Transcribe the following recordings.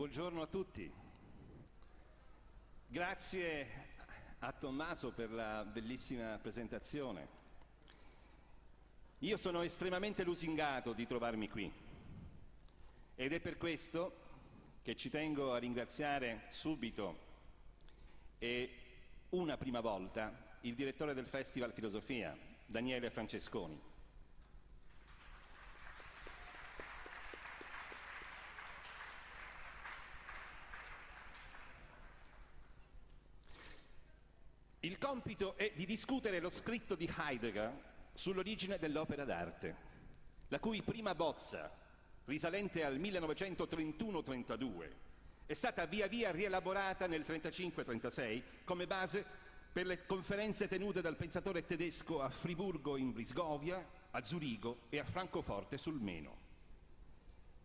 Buongiorno a tutti. Grazie a Tommaso per la bellissima presentazione. Io sono estremamente lusingato di trovarmi qui ed è per questo che ci tengo a ringraziare subito e una prima volta il direttore del Festival Filosofia, Daniele Francesconi. Il compito è di discutere lo scritto di Heidegger sull'origine dell'opera d'arte, la cui prima bozza, risalente al 1931-32, è stata via via rielaborata nel 35-36 come base per le conferenze tenute dal pensatore tedesco a Friburgo in Brisgovia, a Zurigo e a Francoforte sul Meno.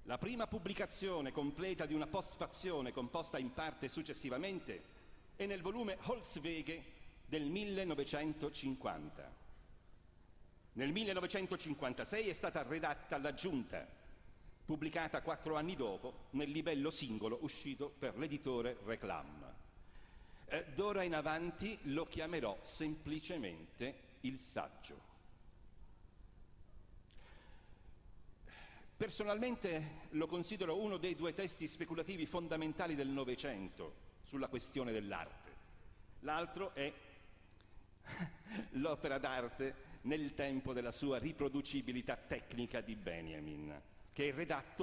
La prima pubblicazione completa di una postfazione composta in parte successivamente è nel volume Holzwege del 1950. Nel 1956 è stata redatta l'aggiunta, pubblicata 4 anni dopo nel libello singolo uscito per l'editore Reclam. D'ora in avanti lo chiamerò semplicemente il saggio. Personalmente lo considero uno dei 2 testi speculativi fondamentali del Novecento sulla questione dell'arte. L'altro è l'opera d'arte nel tempo della sua riproducibilità tecnica di Benjamin, che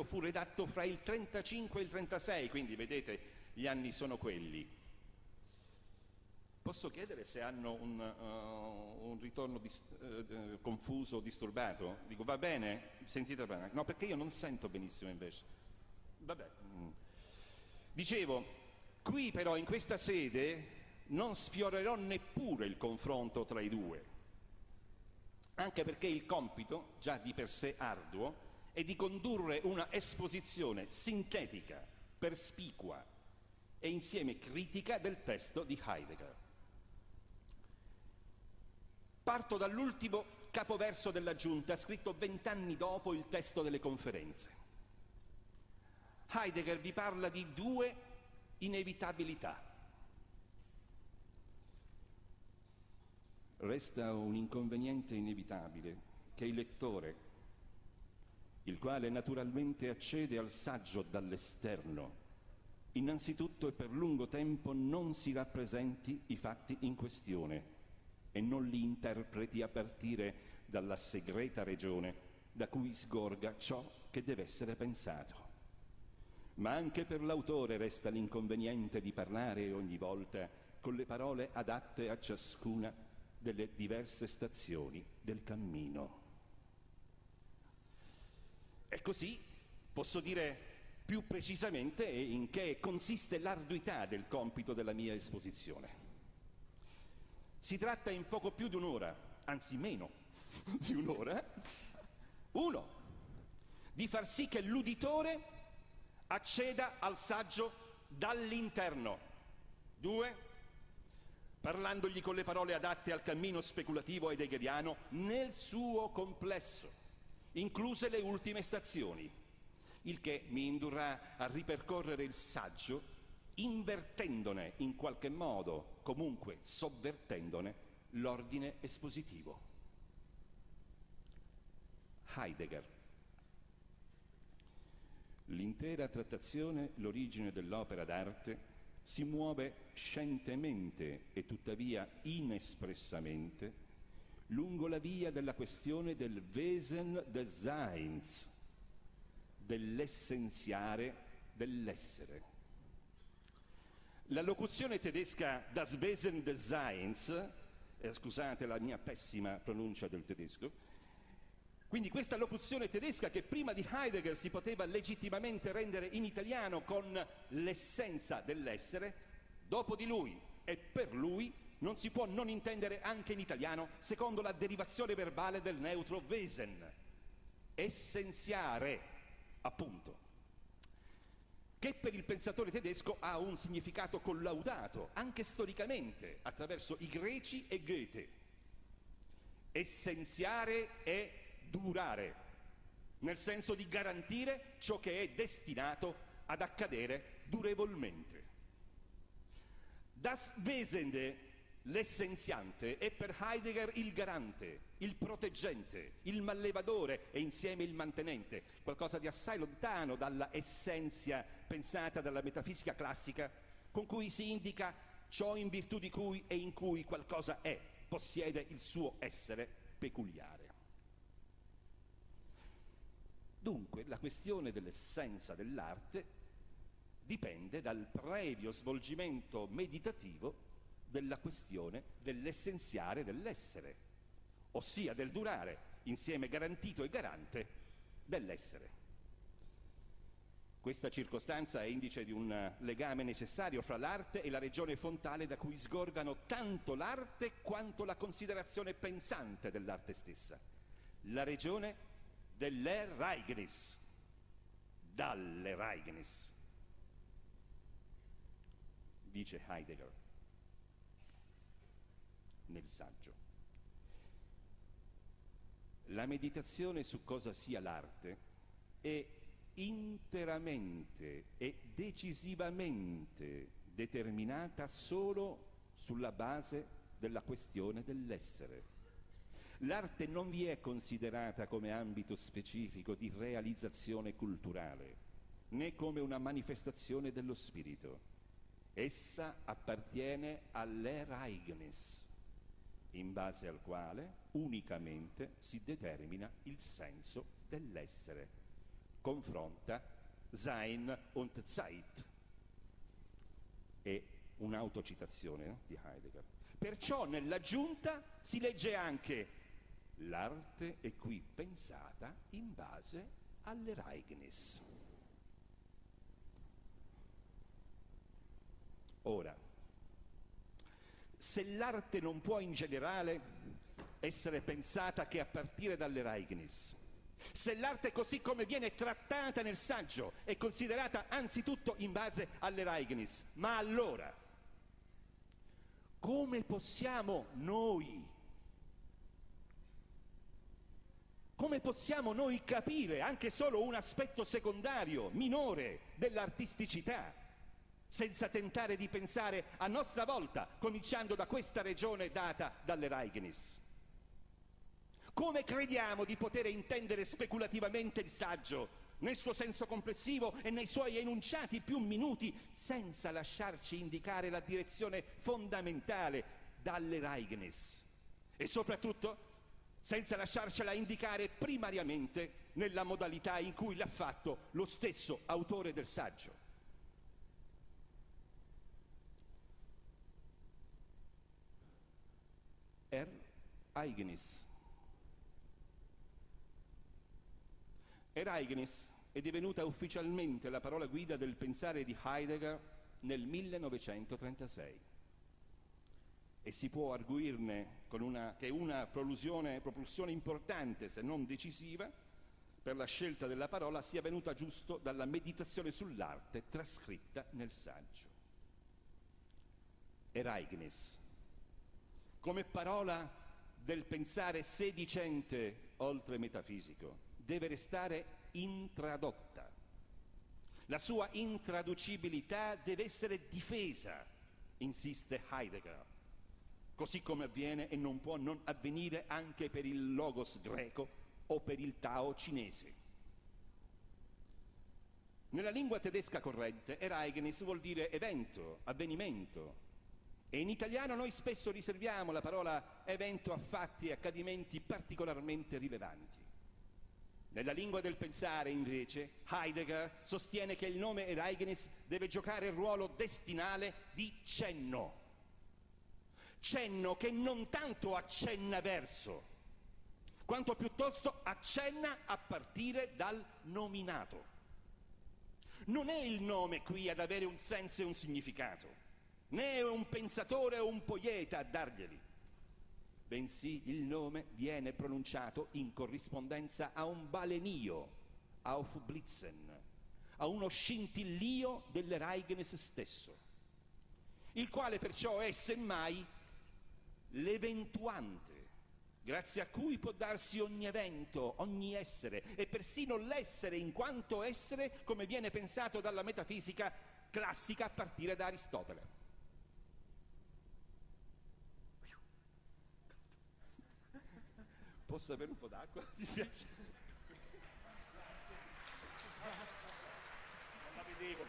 fu redatto fra il 35 e il 36, quindi vedete, gli anni sono quelli. Posso chiedere se hanno un ritorno confuso o disturbato? Dico, va bene? Sentite bene? No, perché io non sento benissimo invece. Vabbè. Dicevo, qui però in questa sede non sfiorerò neppure il confronto tra i 2, anche perché il compito, già di per sé arduo, è di condurre una esposizione sintetica, perspicua e insieme critica del testo di Heidegger. Parto dall'ultimo capoverso dell'aggiunta, scritto 20 anni dopo il testo delle conferenze. Heidegger vi parla di 2 inevitabilità. Resta un inconveniente inevitabile che il lettore, il quale naturalmente accede al saggio dall'esterno, innanzitutto e per lungo tempo non si rappresenti i fatti in questione e non li interpreti a partire dalla segreta regione da cui sgorga ciò che deve essere pensato. Ma anche per l'autore resta l'inconveniente di parlare ogni volta con le parole adatte a ciascuna delle diverse stazioni del cammino. E così posso dire più precisamente in che consiste l'arduità del compito della mia esposizione. Si tratta in poco più di un'ora, anzi meno di un'ora, di far sì che l'uditore acceda al saggio dall'interno. 2, parlandogli con le parole adatte al cammino speculativo heideggeriano nel suo complesso, incluse le ultime stazioni, il che mi indurrà a ripercorrere il saggio invertendone in qualche modo, comunque sovvertendone, l'ordine espositivo. Heidegger. L'intera trattazione, l'origine dell'opera d'arte, si muove scientemente e tuttavia inespressamente lungo la via della questione del Wesen des Seins, dell'essenziare dell'essere. La locuzione tedesca Das Wesen des Seins, scusate la mia pessima pronuncia del tedesco, quindi questa locuzione tedesca che prima di Heidegger si poteva legittimamente rendere in italiano con l'essenza dell'essere, dopo di lui e per lui non si può non intendere anche in italiano secondo la derivazione verbale del neutro Wesen, essenziare, appunto, che per il pensatore tedesco ha un significato collaudato, anche storicamente, attraverso i greci e Goethe. Essenziare è durare, nel senso di garantire ciò che è destinato ad accadere durevolmente. Das Wesende, l'essenziante, è per Heidegger il garante, il proteggente, il mallevadore e insieme il mantenente, qualcosa di assai lontano dalla essenza pensata dalla metafisica classica, con cui si indica ciò in virtù di cui e in cui qualcosa è, possiede il suo essere peculiare. Dunque, la questione dell'essenza dell'arte dipende dal previo svolgimento meditativo della questione dell'essenziare dell'essere, ossia del durare, insieme garantito e garante, dell'essere. Questa circostanza è indice di un legame necessario fra l'arte e la regione fontale da cui sgorgano tanto l'arte quanto la considerazione pensante dell'arte stessa, la regione dell'Ereignis, dall'Ereignis, dice Heidegger nel saggio. La meditazione su cosa sia l'arte è interamente e decisivamente determinata solo sulla base della questione dell'essere. L'arte non vi è considerata come ambito specifico di realizzazione culturale, né come una manifestazione dello spirito. Essa appartiene all'Ereignis, in base al quale unicamente si determina il senso dell'essere. Confronta Sein und Zeit. È un'autocitazione di Heidegger. Perciò nell'aggiunta si legge anche l'arte è qui pensata in base all'Ereignis. Ora, se l'arte non può in generale essere pensata che a partire dall'Ereignis, se l'arte così come viene trattata nel saggio è considerata anzitutto in base all'Ereignis, ma allora come possiamo noi capire anche solo un aspetto secondario, minore, dell'artisticità, senza tentare di pensare a nostra volta, cominciando da questa regione data dall'Ereignis? Come crediamo di poter intendere speculativamente il saggio, nel suo senso complessivo e nei suoi enunciati più minuti, senza lasciarci indicare la direzione fondamentale dall'Ereignis? E soprattutto, senza lasciarcela indicare primariamente nella modalità in cui l'ha fatto lo stesso autore del saggio. Ereignis è divenuta ufficialmente la parola guida del pensare di Heidegger nel 1936 e si può arguirne con una propulsione importante, se non decisiva, per la scelta della parola sia venuta giusto dalla meditazione sull'arte trascritta nel saggio. Ereignis, come parola del pensare sedicente oltre metafisico, deve restare intradotta. La sua intraducibilità deve essere difesa, insiste Heidegger, così come avviene e non può non avvenire anche per il Logos greco o per il Tao cinese. Nella lingua tedesca corrente, Ereignis vuol dire evento, avvenimento, e in italiano noi spesso riserviamo la parola evento a fatti e accadimenti particolarmente rilevanti. Nella lingua del pensare, invece, Heidegger sostiene che il nome Ereignis deve giocare il ruolo destinale di cenno. Cenno che non tanto accenna verso, quanto piuttosto accenna a partire dal nominato. Non è il nome qui ad avere un senso e un significato, né un pensatore o un poeta a darglieli, bensì il nome viene pronunciato in corrispondenza a un balenio, auf Blitzen, a uno scintillio dell'Ereignis stesso, il quale perciò è semmai l'eventuante, grazie a cui può darsi ogni evento, ogni essere, e persino l'essere in quanto essere, come viene pensato dalla metafisica, classica a partire da Aristotele. Posso avere un po' d'acqua? Ti piace? Non la vedevo.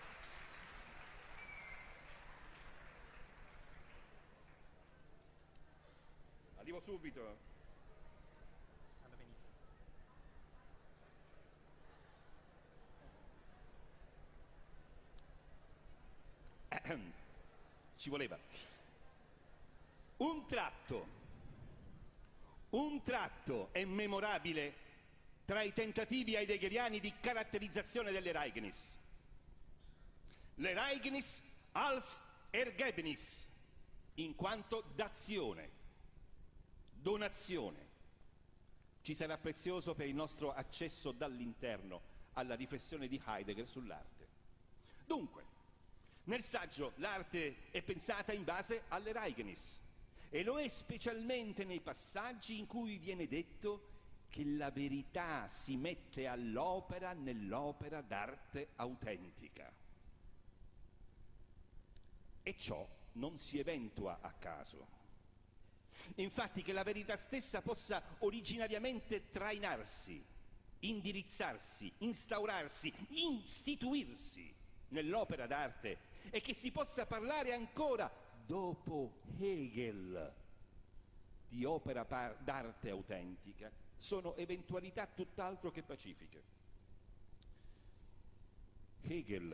Arrivo subito. Andrà benissimo. Ci voleva. Un tratto è memorabile tra i tentativi heideggeriani di caratterizzazione dell'Ereignis. L'Ereignis als ergebnis, in quanto d'azione, donazione. Ci sarà prezioso per il nostro accesso dall'interno alla riflessione di Heidegger sull'arte. Dunque, nel saggio l'arte è pensata in base all'Ereignis. E lo è specialmente nei passaggi in cui viene detto che la verità si mette all'opera nell'opera d'arte autentica. E ciò non si eventua a caso. Infatti che la verità stessa possa originariamente trainarsi, indirizzarsi, instaurarsi, istituirsi nell'opera d'arte e che si possa parlare ancora dopo Hegel di opera d'arte autentica sono eventualità tutt'altro che pacifiche. Hegel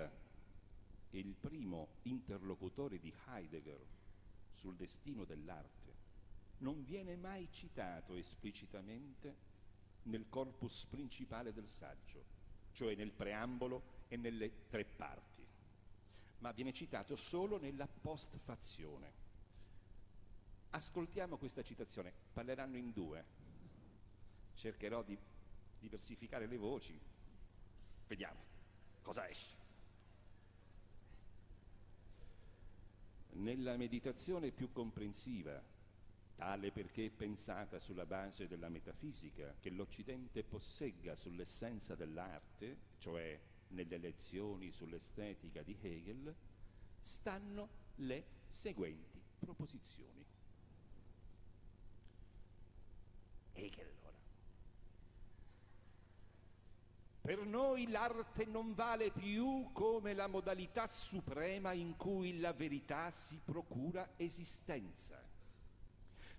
è il primo interlocutore di Heidegger sul destino dell'arte. Non viene mai citato esplicitamente nel corpus principale del saggio, cioè nel preambolo e nelle tre parti, ma viene citato solo nella postfazione. Ascoltiamo questa citazione, parleranno in due, cercherò di diversificare le voci, vediamo cosa esce. Nella meditazione più comprensiva, tale perché è pensata sulla base della metafisica, che l'Occidente possegga sull'essenza dell'arte, cioè nelle lezioni sull'estetica di Hegel, stanno le seguenti proposizioni. Hegel ora. Per noi l'arte non vale più come la modalità suprema in cui la verità si procura esistenza.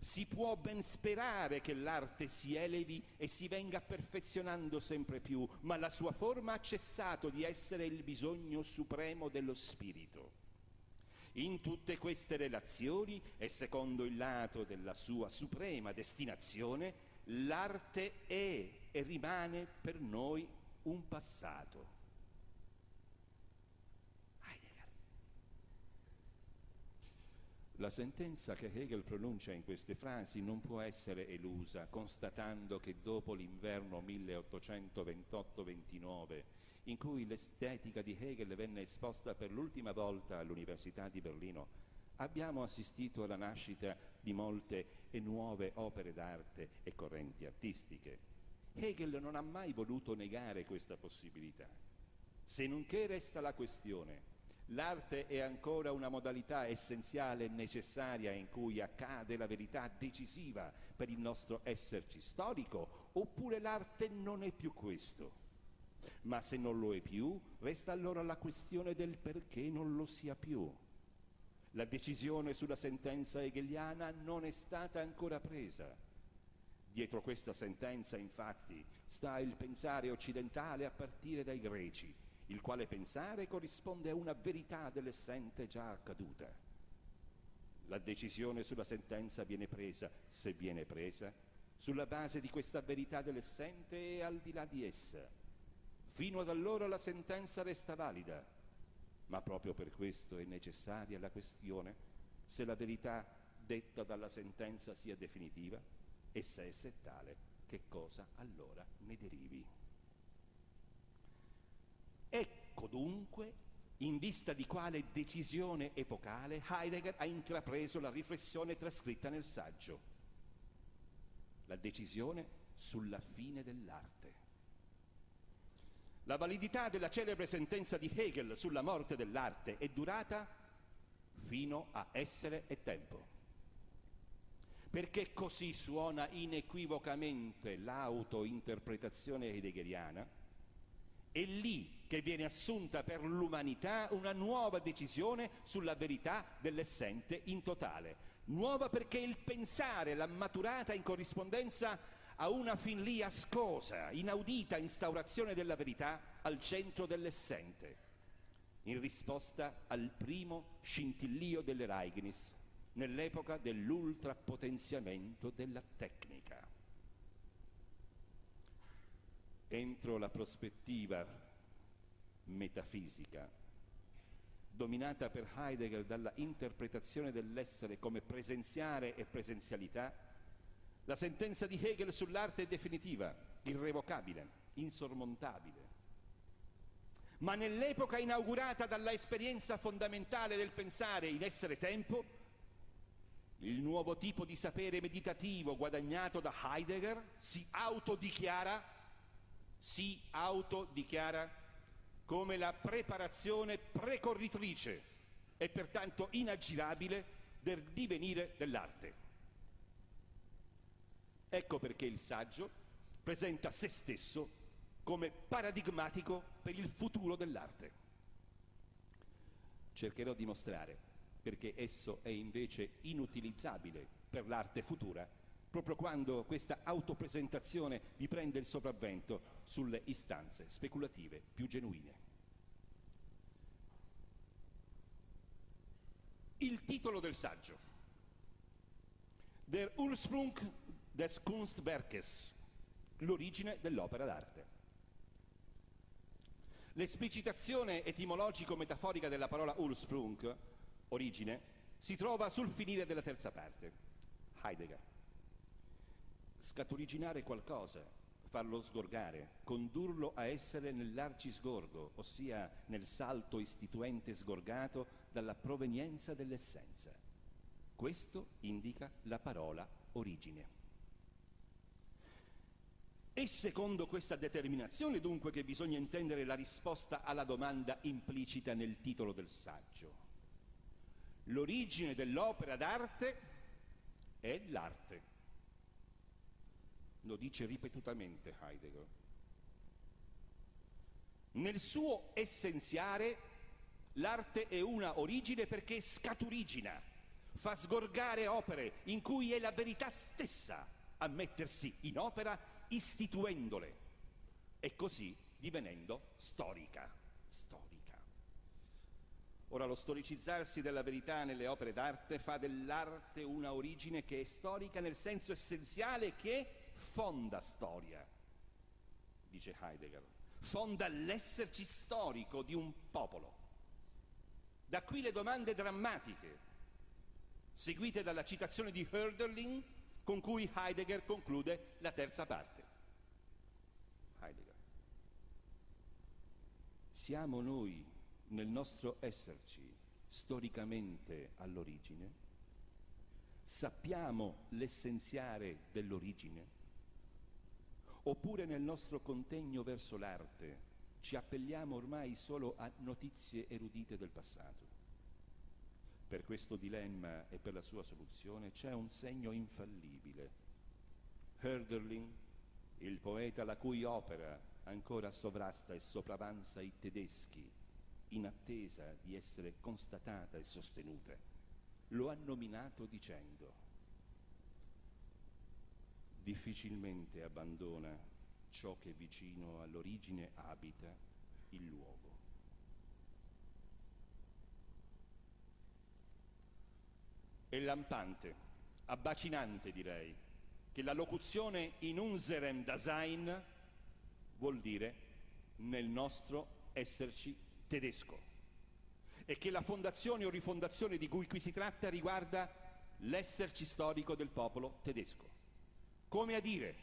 Si può ben sperare che l'arte si elevi e si venga perfezionando sempre più, ma la sua forma ha cessato di essere il bisogno supremo dello spirito. In tutte queste relazioni, e secondo il lato della sua suprema destinazione, l'arte è e rimane per noi un passato. La sentenza che Hegel pronuncia in queste frasi non può essere elusa, constatando che dopo l'inverno 1828-29, in cui l'estetica di Hegel venne esposta per l'ultima volta all'Università di Berlino, abbiamo assistito alla nascita di molte e nuove opere d'arte e correnti artistiche. Hegel non ha mai voluto negare questa possibilità, se non che resta la questione. L'arte è ancora una modalità essenziale e necessaria in cui accade la verità decisiva per il nostro esserci storico, oppure l'arte non è più questo? Ma se non lo è più, resta allora la questione del perché non lo sia più. La decisione sulla sentenza hegeliana non è stata ancora presa. Dietro questa sentenza, infatti, sta il pensare occidentale a partire dai greci, il quale pensare corrisponde a una verità dell'essente già accaduta. La decisione sulla sentenza viene presa, se viene presa, sulla base di questa verità dell'essente e al di là di essa. Fino ad allora la sentenza resta valida, ma proprio per questo è necessaria la questione se la verità detta dalla sentenza sia definitiva e se essa è tale, che cosa allora ne derivi. Ecco dunque in vista di quale decisione epocale Heidegger ha intrapreso la riflessione trascritta nel saggio. La decisione sulla fine dell'arte. La validità della celebre sentenza di Hegel sulla morte dell'arte è durata fino a essere e tempo. Perché così suona inequivocamente l'autointerpretazione heideggeriana, è lì che viene assunta per l'umanità una nuova decisione sulla verità dell'essente in totale. Nuova perché il pensare l'ha maturata in corrispondenza a una fin lì ascosa, inaudita instaurazione della verità al centro dell'essente, in risposta al primo scintillio dell'Ereignis nell'epoca dell'ultrapotenziamento della tecnica. Entro la prospettiva metafisica, dominata per Heidegger dalla interpretazione dell'essere come presenziare e presenzialità, la sentenza di Hegel sull'arte è definitiva, irrevocabile, insormontabile. Ma nell'epoca inaugurata dalla esperienza fondamentale del pensare in essere-tempo, il nuovo tipo di sapere meditativo guadagnato da Heidegger si autodichiara come la preparazione precorritrice e pertanto inaggirabile del divenire dell'arte. Ecco perché il saggio presenta se stesso come paradigmatico per il futuro dell'arte. Cercherò di mostrare perché esso è invece inutilizzabile per l'arte futura, proprio quando questa autopresentazione vi prende il sopravvento sulle istanze speculative più genuine. Il titolo del saggio, Der Ursprung des Kunstwerkes, l'origine dell'opera d'arte. L'esplicitazione etimologico-metaforica della parola Ursprung, origine, si trova sul finire della terza parte. Heidegger. Scatoriginare qualcosa, farlo sgorgare, condurlo a essere nell'arcisgorgo, ossia nel salto istituente sgorgato dalla provenienza dell'essenza. Questo indica la parola origine. È secondo questa determinazione dunque che bisogna intendere la risposta alla domanda implicita nel titolo del saggio. L'origine dell'opera d'arte è l'arte. Lo dice ripetutamente Heidegger. Nel suo essenziare l'arte è una origine perché scaturigina, fa sgorgare opere in cui è la verità stessa a mettersi in opera istituendole e così divenendo storica. Ora, lo storicizzarsi della verità nelle opere d'arte fa dell'arte una origine che è storica nel senso essenziale che fonda storia, dice Heidegger, fonda l'esserci storico di un popolo. Da qui le domande drammatiche, seguite dalla citazione di Hölderlin, con cui Heidegger conclude la terza parte. Heidegger. Siamo noi, nel nostro esserci storicamente all'origine, sappiamo l'essenziare dell'origine, oppure nel nostro contegno verso l'arte ci appelliamo ormai solo a notizie erudite del passato? Per questo dilemma e per la sua soluzione c'è un segno infallibile. Hölderlin, il poeta la cui opera ancora sovrasta e sopravanza i tedeschi, in attesa di essere constatata e sostenuta, lo ha nominato dicendo: difficilmente abbandona ciò che vicino all'origine abita il luogo. È lampante, abbacinante direi, che la locuzione in unserem Dasein vuol dire nel nostro esserci tedesco, e che la fondazione o rifondazione di cui qui si tratta riguarda l'esserci storico del popolo tedesco. Come a dire,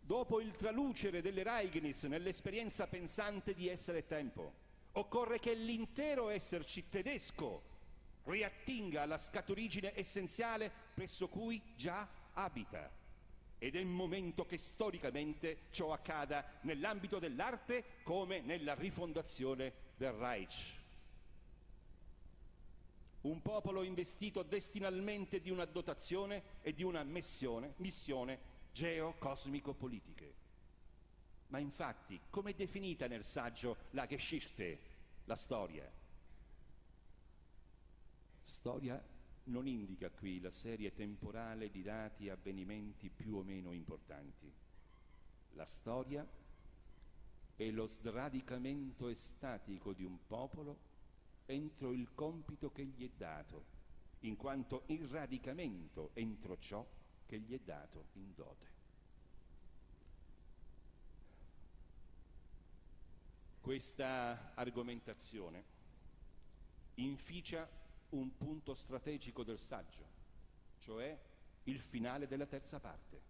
dopo il tralucere dell'Ereignis nell'esperienza pensante di essere e tempo, occorre che l'intero esserci tedesco riattinga alla scaturigine essenziale presso cui già abita, ed è il momento che storicamente ciò accada nell'ambito dell'arte come nella rifondazione del Reich. Un popolo investito destinalmente di una dotazione e di una missione geocosmico-politiche. Ma infatti, come è definita nel saggio la Geschichte, la storia? Storia non indica qui la serie temporale di dati e avvenimenti più o meno importanti. La storia è lo sradicamento estatico di un popolo entro il compito che gli è dato, in quanto il radicamento entro ciò che gli è dato in dote. Questa argomentazione inficia un punto strategico del saggio, cioè il finale della terza parte.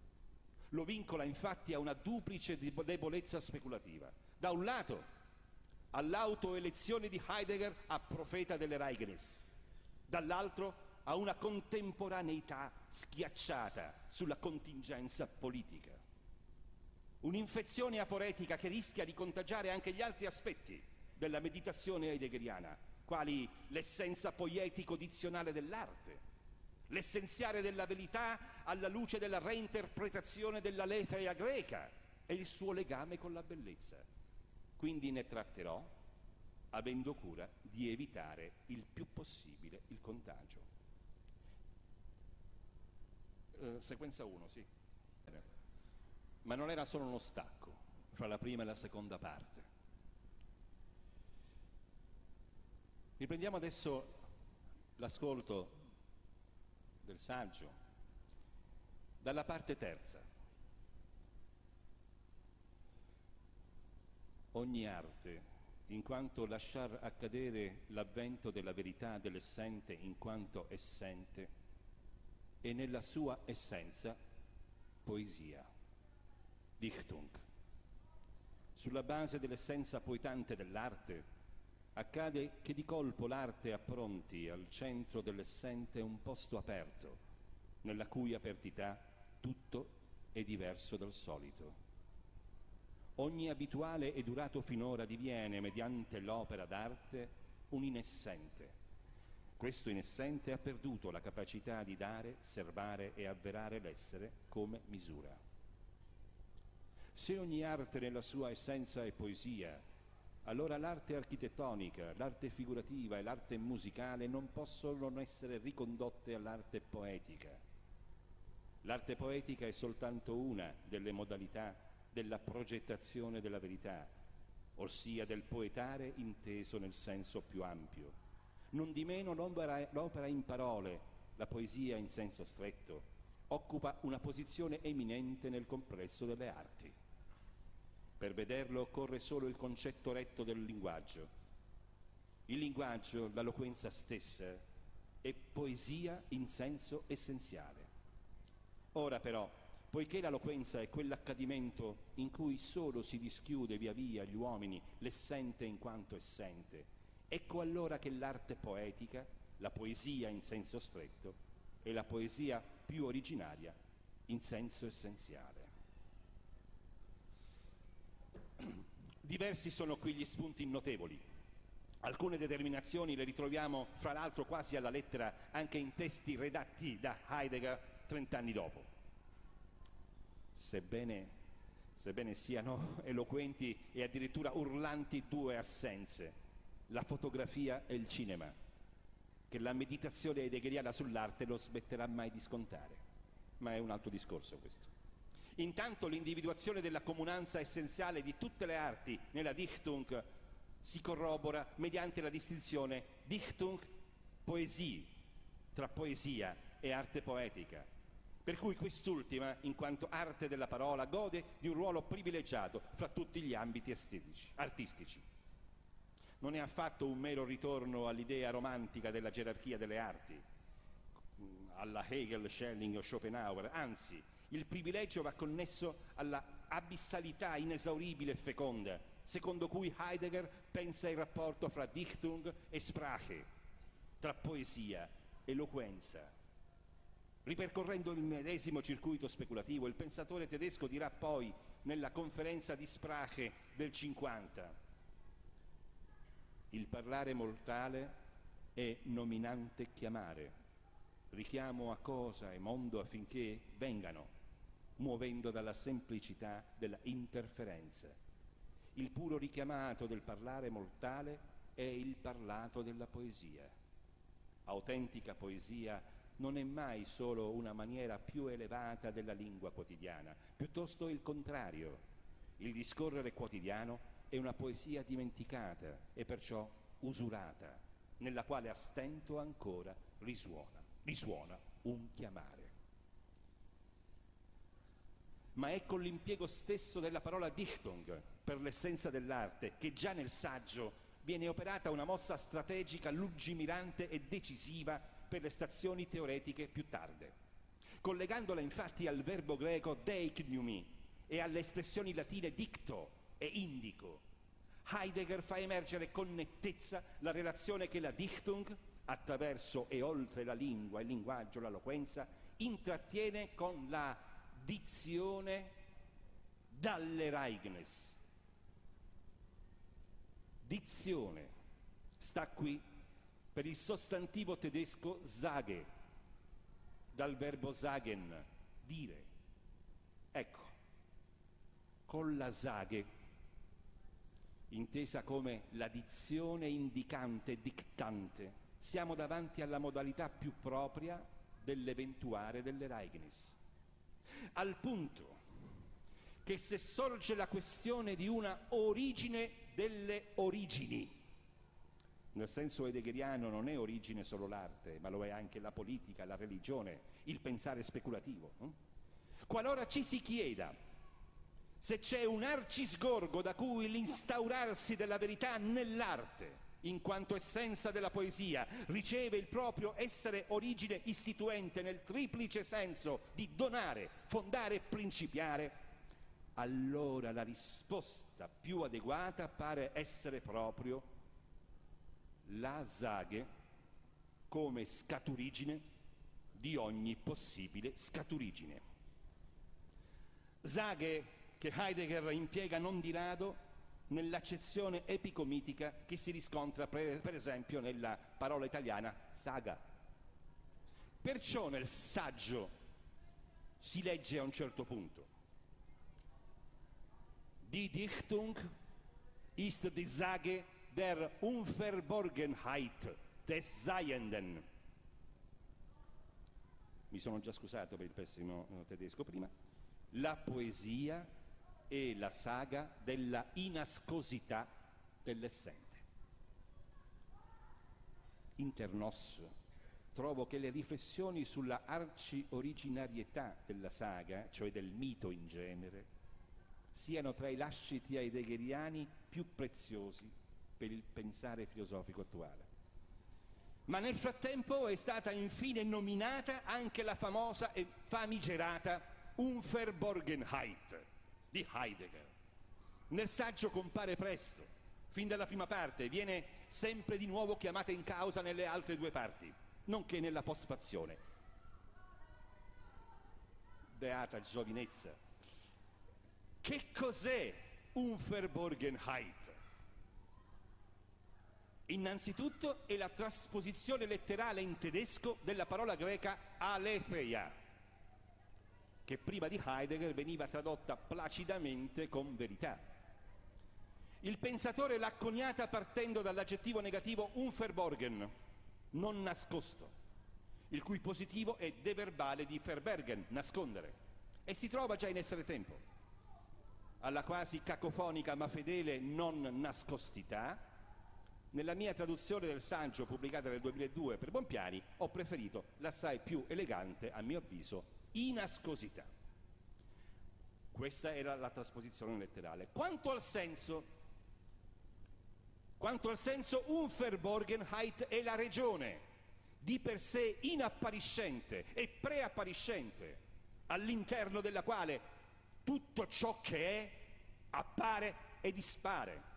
Lo vincola infatti a una duplice debolezza speculativa. Da un lato all'autoelezione di Heidegger a profeta dell'Ereignis, dall'altro a una contemporaneità schiacciata sulla contingenza politica. Un'infezione aporetica che rischia di contagiare anche gli altri aspetti della meditazione heideggeriana, quali l'essenza poetico-dizionale dell'arte, l'essenziale della verità alla luce della reinterpretazione dell'aletheia greca e il suo legame con la bellezza. Quindi ne tratterò avendo cura di evitare il più possibile il contagio. Sequenza 1, sì. Ma non era solo uno stacco fra la prima e la seconda parte. Riprendiamo adesso l'ascolto del saggio dalla parte terza. Ogni arte, in quanto lasciar accadere l'avvento della verità dell'essente in quanto essente, è nella sua essenza poesia, Dichtung. Sulla base dell'essenza poetante dell'arte, accade che di colpo l'arte appronti al centro dell'essente un posto aperto, nella cui apertità tutto è diverso dal solito. Ogni abituale e durato finora diviene, mediante l'opera d'arte, un inessente. Questo inessente ha perduto la capacità di dare, servare e avverare l'essere come misura. Se ogni arte nella sua essenza è poesia, allora l'arte architettonica, l'arte figurativa e l'arte musicale non possono non essere ricondotte all'arte poetica. L'arte poetica è soltanto una delle modalità della progettazione della verità, ossia del poetare inteso nel senso più ampio. Nondimeno l'opera in parole, la poesia in senso stretto, occupa una posizione eminente nel complesso delle arti. Per vederlo occorre solo il concetto retto del linguaggio. Il linguaggio, l'eloquenza stessa, è poesia in senso essenziale. Ora però, poiché l'eloquenza è quell'accadimento in cui solo si dischiude via via agli uomini l'essente in quanto essente, ecco allora che l'arte poetica, la poesia in senso stretto, è la poesia più originaria in senso essenziale. Diversi sono qui gli spunti notevoli. Alcune determinazioni le ritroviamo, fra l'altro, quasi alla lettera anche in testi redatti da Heidegger 30 anni dopo. Sebbene siano eloquenti e addirittura urlanti due assenze, la fotografia e il cinema, che la meditazione heideggeriana sull'arte non smetterà mai di scontare. Ma è un altro discorso questo. Intanto l'individuazione della comunanza essenziale di tutte le arti nella Dichtung si corrobora mediante la distinzione Dichtung-Poesie, tra poesia e arte poetica, per cui quest'ultima, in quanto arte della parola, gode di un ruolo privilegiato fra tutti gli ambiti artistici. Non è affatto un mero ritorno all'idea romantica della gerarchia delle arti, alla Hegel, Schelling o Schopenhauer, anzi, il privilegio va connesso alla abissalità inesauribile e feconda, secondo cui Heidegger pensa il rapporto fra Dichtung e Sprache, tra poesia, eloquenza, Ripercorrendo il medesimo circuito speculativo, il pensatore tedesco dirà poi nella conferenza di Sprache del 50: il parlare mortale è nominante chiamare, richiamo a cosa e mondo affinché vengano, muovendo dalla semplicità della interferenza. Il puro richiamato del parlare mortale è il parlato della poesia. Autentica poesia non è mai solo una maniera più elevata della lingua quotidiana, piuttosto il contrario. Il discorrere quotidiano è una poesia dimenticata e perciò usurata, nella quale a stento ancora risuona un chiamare. Ma ecco l'impiego stesso della parola Dichtung per l'essenza dell'arte, che già nel saggio viene operata una mossa strategica lungimirante e decisiva per le stazioni teoretiche più tarde. Collegandola infatti al verbo greco deiknumi e alle espressioni latine dicto e indico, Heidegger fa emergere con nettezza la relazione che la Dichtung, attraverso e oltre la lingua, il linguaggio, l'eloquenza, intrattiene con la dizione dall'Ereignis. Dizione sta qui per il sostantivo tedesco Sage, dal verbo sagen, dire. Ecco, con la Sage, intesa come la dizione indicante, dictante, siamo davanti alla modalità più propria dell'eventuare dell'Ereignis. Al punto che se sorge la questione di una origine delle origini, nel senso heideggeriano non è origine solo l'arte, ma lo è anche la politica, la religione, il pensare speculativo. Qualora ci si chieda se c'è un arcisgorgo da cui l'instaurarsi della verità nell'arte, in quanto essenza della poesia, riceve il proprio essere origine istituente nel triplice senso di donare, fondare e principiare, allora la risposta più adeguata pare essere proprio la Sage come scaturigine di ogni possibile scaturigine. Sage che Heidegger impiega non di rado nell'accezione epicomitica che si riscontra per esempio nella parola italiana saga. Perciò nel saggio si legge a un certo punto: Die Dichtung ist die Sage der Unverborgenheit des Seienden. Mi sono già scusato per il pessimo tedesco prima. La poesia e la saga della inascosità dell'essente. Internosso trovo che le riflessioni sulla arci-originarietà della saga, cioè del mito in genere, siano tra i lasciti heideggeriani più preziosi per il pensare filosofico attuale. Ma nel frattempo è stata infine nominata anche la famosa e famigerata Unverborgenheit di Heidegger. Nel saggio compare presto, fin dalla prima parte, viene sempre di nuovo chiamata in causa nelle altre due parti, nonché nella postfazione. Beata giovinezza. Che cos'è Unverborgenheit? Innanzitutto è la trasposizione letterale in tedesco della parola greca aletheia, che prima di Heidegger veniva tradotta placidamente con verità. Il pensatore l'ha coniata partendo dall'aggettivo negativo unverborgen, non nascosto, il cui positivo è deverbale di verbergen, nascondere, e si trova già in essere tempo. Alla quasi cacofonica ma fedele non nascostità, nella mia traduzione del saggio pubblicata nel 2002 per Bompiani, ho preferito l'assai più elegante, a mio avviso, inascosità. Questa era la trasposizione letterale. Quanto al senso Unverborgenheit è la regione di per sé inappariscente e preappariscente all'interno della quale tutto ciò che è appare e dispare,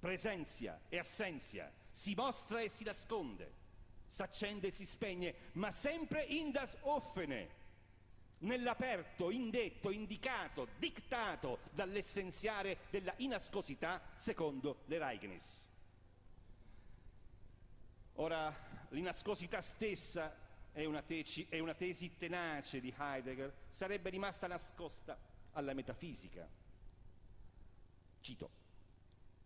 presenza e assenza, si mostra e si nasconde, s'accende e si spegne, ma sempre in das offene, nell'aperto, indetto, indicato, dictato dall'essenziare della inascosità secondo l'Ereignis. Ora, l'inascosità stessa è una tesi tenace di Heidegger, sarebbe rimasta nascosta alla metafisica. Cito,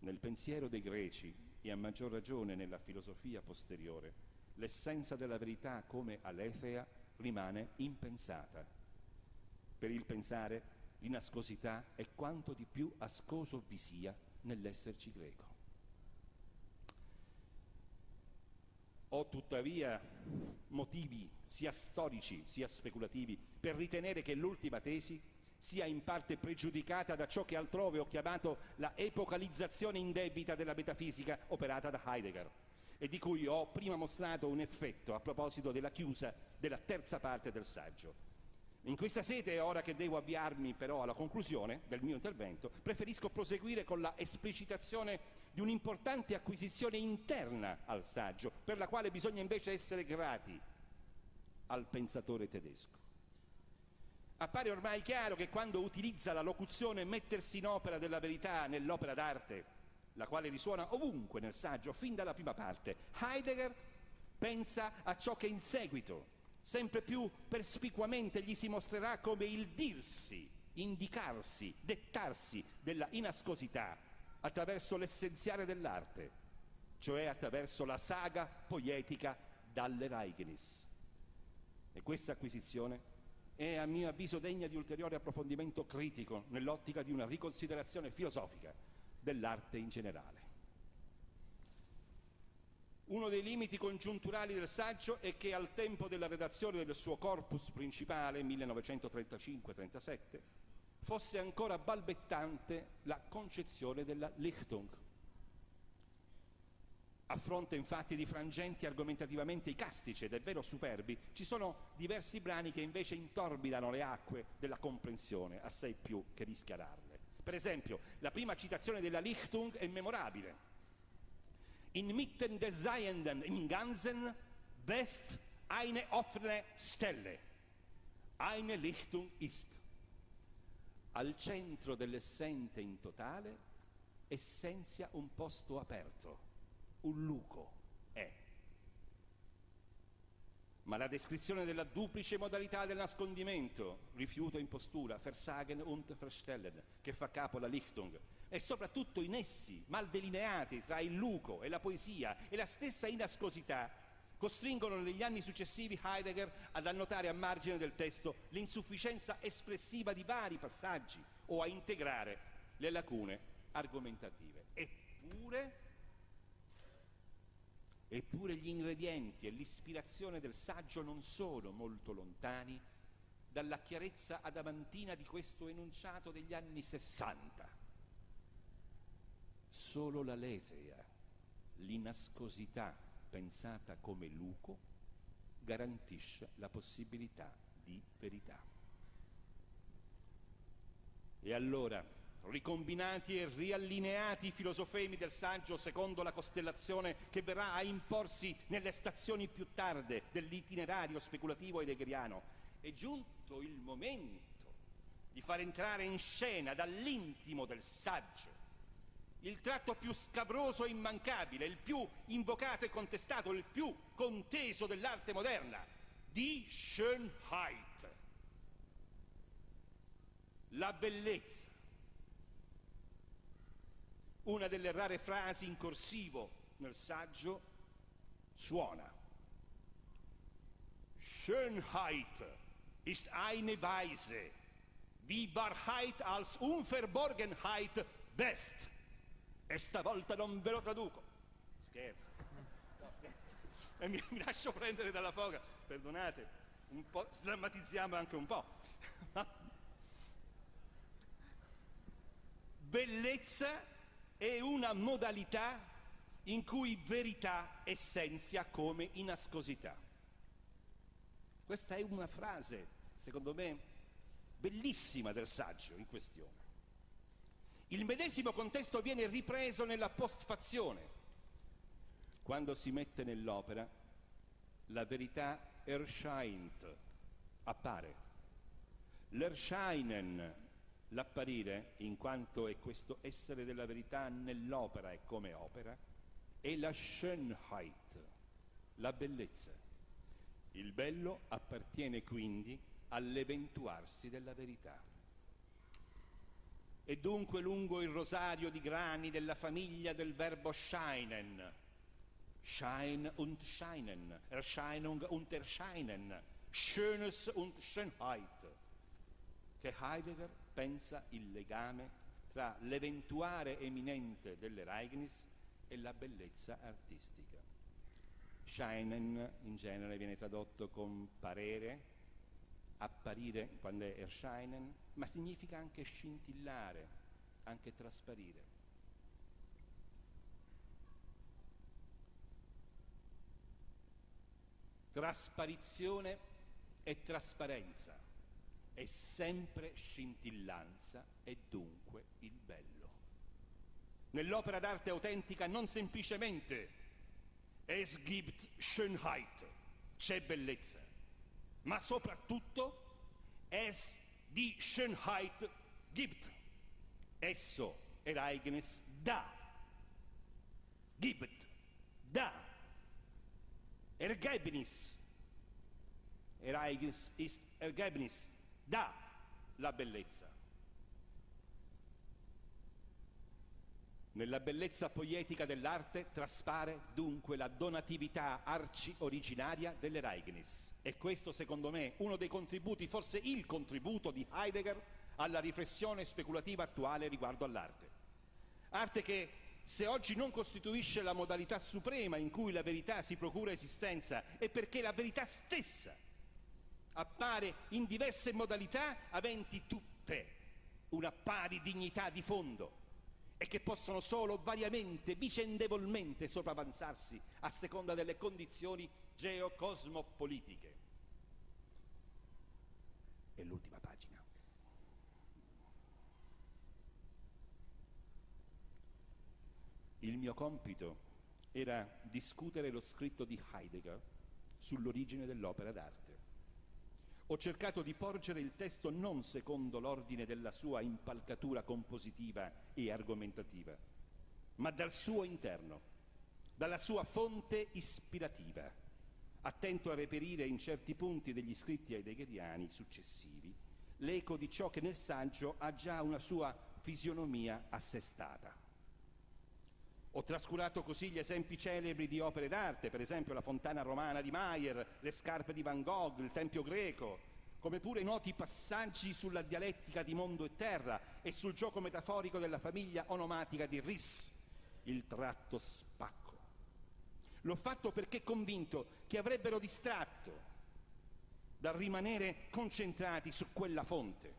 nel pensiero dei greci e a maggior ragione nella filosofia posteriore, l'essenza della verità come aletheia rimane impensata. Per il pensare, l'inascosità è quanto di più ascoso vi sia nell'esserci greco. Ho tuttavia motivi sia storici sia speculativi per ritenere che l'ultima tesi sia in parte pregiudicata da ciò che altrove ho chiamato la epocalizzazione indebita della metafisica operata da Heidegger e di cui ho prima mostrato un effetto a proposito della chiusa della terza parte del saggio. In questa sede, ora che devo avviarmi però alla conclusione del mio intervento, preferisco proseguire con la esplicitazione di un'importante acquisizione interna al saggio, per la quale bisogna invece essere grati al pensatore tedesco. Appare ormai chiaro che quando utilizza la locuzione mettersi in opera della verità nell'opera d'arte, la quale risuona ovunque nel saggio, fin dalla prima parte, Heidegger pensa a ciò che in seguito sempre più perspicuamente gli si mostrerà come il dirsi, indicarsi, dettarsi della inascosità attraverso l'essenziale dell'arte, cioè attraverso la saga poetica dall'Ereignis. E questa acquisizione è a mio avviso degna di ulteriore approfondimento critico nell'ottica di una riconsiderazione filosofica dell'arte in generale. Uno dei limiti congiunturali del saggio è che al tempo della redazione del suo corpus principale, 1935-37, fosse ancora balbettante la concezione della Lichtung. A fronte infatti di frangenti argomentativamente icastici ed è vero superbi, ci sono diversi brani che invece intorbidano le acque della comprensione, assai più che rischiararle. Per esempio, la prima citazione della Lichtung è memorabile. Inmitten des Seienden im Ganzen best eine offene Stelle. Eine Lichtung ist. Al centro dell'essente in totale, essenzia un posto aperto, un luogo è. Ma la descrizione della duplice modalità del nascondimento, rifiuto in postura, Versagen und Verstellen, che fa capo alla Lichtung, e soprattutto i nessi mal delineati tra il luogo e la poesia e la stessa inascosità costringono negli anni successivi Heidegger ad annotare a margine del testo l'insufficienza espressiva di vari passaggi o a integrare le lacune argomentative. Eppure gli ingredienti e l'ispirazione del saggio non sono molto lontani dalla chiarezza adamantina di questo enunciato degli anni 60. Solo l'aletheia, l'inascosità pensata come luogo, garantisce la possibilità di verità. E allora, ricombinati e riallineati i filosofemi del saggio secondo la costellazione che verrà a imporsi nelle stazioni più tarde dell'itinerario speculativo heideggeriano, è giunto il momento di far entrare in scena dall'intimo del saggio il tratto più scabroso e immancabile, il più invocato e contestato, il più conteso dell'arte moderna, die Schönheit. La bellezza. Una delle rare frasi in corsivo nel saggio suona. Schönheit ist eine Weise, wie Wahrheit als Unverborgenheit best. E stavolta non ve lo traduco. Scherzo. No, scherzo. E mi lascio prendere dalla foga. Perdonate, un po' sdrammatizziamo anche un po'. Bellezza è una modalità in cui verità essenzia come inascosità. Questa è una frase, secondo me, bellissima del saggio in questione. Il medesimo contesto viene ripreso nella postfazione, quando si mette nell'opera la verità erscheint, appare. L'erscheinen, l'apparire, in quanto è questo essere della verità nell'opera e come opera, è la Schönheit, la bellezza. Il bello appartiene quindi all'eventuarsi della verità. E dunque lungo il rosario di grani della famiglia del verbo scheinen, Schein und Scheinen, Erscheinung und Erscheinen, Schönes und Schönheit, che Heidegger pensa il legame tra l'eventuare eminente dell'Ereignis e la bellezza artistica. Scheinen in genere viene tradotto con parere, apparire quando è erscheinen, ma significa anche scintillare, anche trasparire. Trasparizione e trasparenza è sempre scintillanza e dunque il bello. Nell'opera d'arte autentica non semplicemente es gibt Schönheit, c'è bellezza, ma soprattutto es die Schönheit gibt. Esso, Ereignis, da. Gibt, da. Ergebnis. Ereignis ist Ergebnis, da la bellezza. Nella bellezza poetica dell'arte traspare dunque la donatività arci-originaria dell'Ereignis. E questo, secondo me, uno dei contributi, forse il contributo di Heidegger alla riflessione speculativa attuale riguardo all'arte. Arte che, se oggi non costituisce la modalità suprema in cui la verità si procura esistenza, è perché la verità stessa appare in diverse modalità aventi tutte una pari dignità di fondo e che possono solo variamente, vicendevolmente sopravvanzarsi a seconda delle condizioni geocosmopolitiche. E l'ultima pagina. Il mio compito era discutere lo scritto di Heidegger sull'origine dell'opera d'arte. Ho cercato di porgere il testo non secondo l'ordine della sua impalcatura compositiva e argomentativa, ma dal suo interno, dalla sua fonte ispirativa, attento a reperire in certi punti degli scritti heideggeriani successivi l'eco di ciò che nel saggio ha già una sua fisionomia assestata. Ho trascurato così gli esempi celebri di opere d'arte, per esempio la fontana romana di Mayer, le scarpe di Van Gogh, il tempio greco, come pure i noti passaggi sulla dialettica di mondo e terra e sul gioco metaforico della famiglia onomatica di Ris, il tratto spacco. L'ho fatto perché convinto che avrebbero distratto dal rimanere concentrati su quella fonte,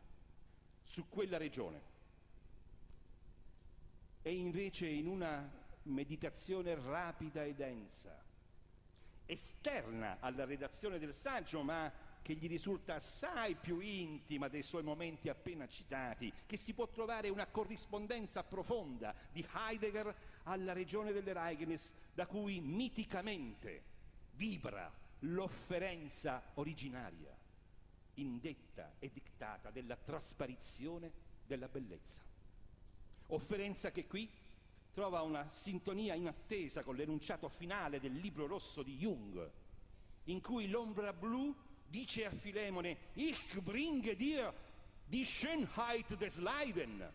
su quella regione. E invece in una meditazione rapida e densa, esterna alla redazione del saggio, ma che gli risulta assai più intima dei suoi momenti appena citati, che si può trovare una corrispondenza profonda di Heidegger alla regione dell'Ereignis, da cui miticamente vibra l'offerenza originaria, indetta e dittata della trasparizione della bellezza. Offerenza che qui trova una sintonia inattesa con l'enunciato finale del libro rosso di Jung, in cui l'ombra blu dice a Filemone: Ich bringe dir die Schönheit des Leiden,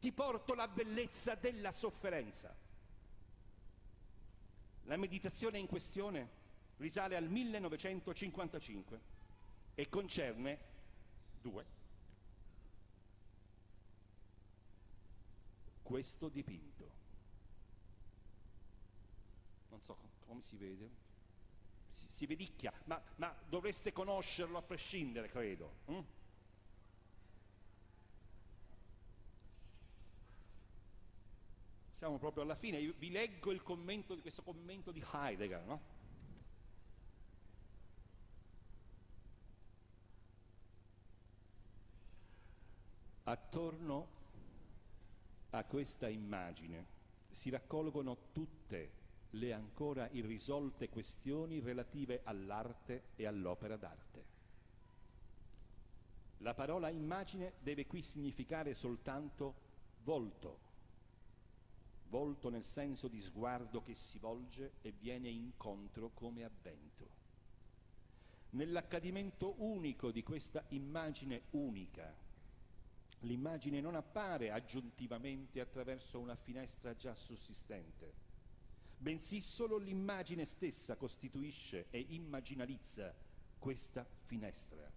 ti porto la bellezza della sofferenza. La meditazione in questione risale al 1955 e concerne questo dipinto. Non so come si vede. Si vedicchia, ma dovreste conoscerlo a prescindere, credo. Siamo proprio alla fine. Io vi leggo il commento di questo commento di Heidegger, no? Attorno a questa immagine si raccolgono tutte le ancora irrisolte questioni relative all'arte e all'opera d'arte. La parola immagine deve qui significare soltanto volto, volto nel senso di sguardo che si volge e viene incontro come avvento. Nell'accadimento unico di questa immagine unica, l'immagine non appare aggiuntivamente attraverso una finestra già sussistente, bensì solo l'immagine stessa costituisce e immaginalizza questa finestra.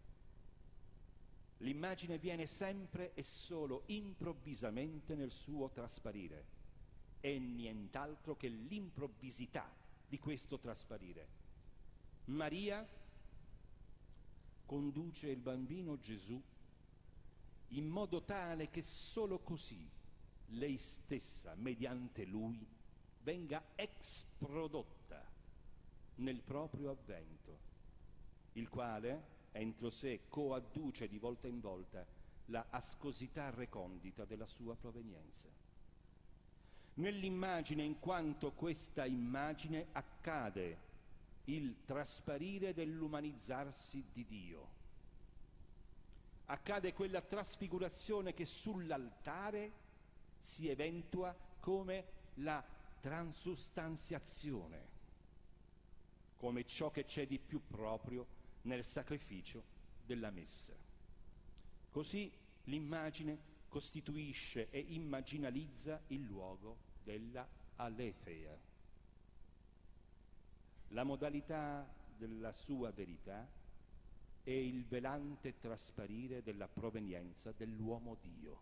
L'immagine viene sempre e solo improvvisamente nel suo trasparire, e nient'altro che l'improvvisità di questo trasparire. Maria conduce il bambino Gesù in modo tale che solo così lei stessa, mediante lui, venga exprodotta nel proprio avvento, il quale entro sé coadduce di volta in volta la ascosità recondita della sua provenienza. Nell'immagine, in quanto questa immagine, accade il trasparire dell'umanizzarsi di Dio. Accade quella trasfigurazione che sull'altare si eventua come la transustanziazione, come ciò che c'è di più proprio nel sacrificio della messa. Così l'immagine costituisce e immaginalizza il luogo della aletheia, la modalità della sua verità e il velante trasparire della provenienza dell'uomo Dio.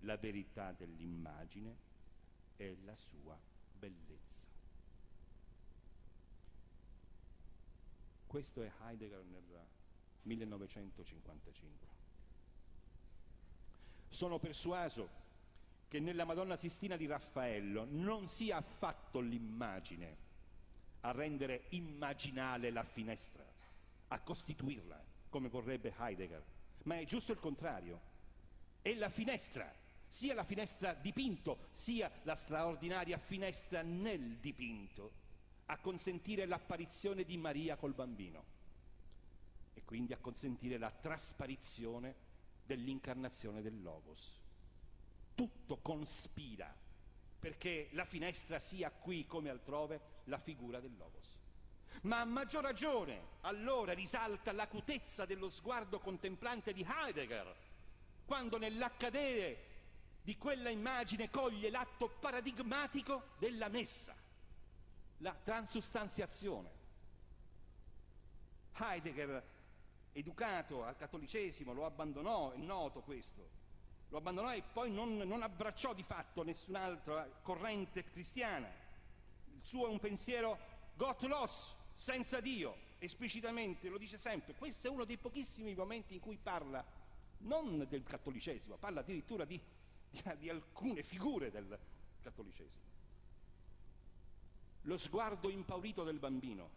La verità dell'immagine è la sua bellezza. Questo è Heidegger nel 1955. Sono persuaso che nella Madonna Sistina di Raffaello non sia affatto l'immagine a rendere immaginale la finestra, a costituirla, come vorrebbe Heidegger, ma è giusto il contrario. È la finestra, sia la finestra dipinto, sia la straordinaria finestra nel dipinto, a consentire l'apparizione di Maria col bambino e quindi a consentire la trasparizione dell'incarnazione del Logos. Tutto conspira perché la finestra sia qui come altrove la figura del Logos. Ma a maggior ragione allora risalta l'acutezza dello sguardo contemplante di Heidegger, quando nell'accadere di quella immagine coglie l'atto paradigmatico della messa, la transustanziazione. Heidegger, educato al cattolicesimo, lo abbandonò, è noto questo, lo abbandonò e poi non abbracciò di fatto nessun'altra corrente cristiana. Il suo è un pensiero Gottlos, senza Dio, esplicitamente lo dice sempre. Questo è uno dei pochissimi momenti in cui parla non del cattolicesimo, parla addirittura di alcune figure del cattolicesimo. Lo sguardo impaurito del bambino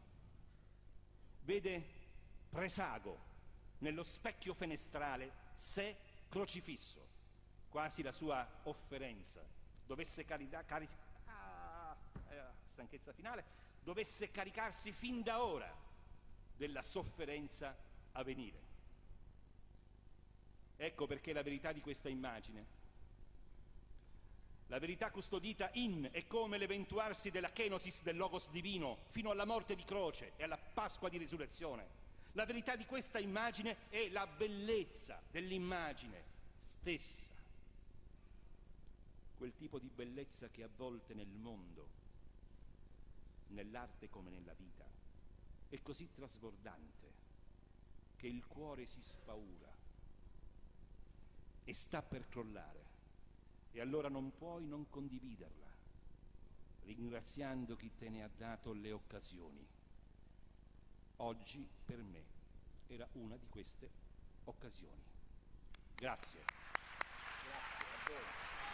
vede presago nello specchio fenestrale sé crocifisso, quasi la sua offerenza dovesse stanchezza finale dovesse caricarsi fin da ora della sofferenza a venire. Ecco perché la verità di questa immagine, la verità custodita in e come l'eventuarsi della kenosis del Logos divino fino alla morte di croce e alla Pasqua di resurrezione, la verità di questa immagine è la bellezza dell'immagine stessa, quel tipo di bellezza che a volte nel mondo, nell'arte come nella vita, è così trasbordante che il cuore si spaura e sta per crollare, e allora non puoi non condividerla, ringraziando chi te ne ha dato le occasioni. Oggi per me era una di queste occasioni. Grazie. Grazie a voi.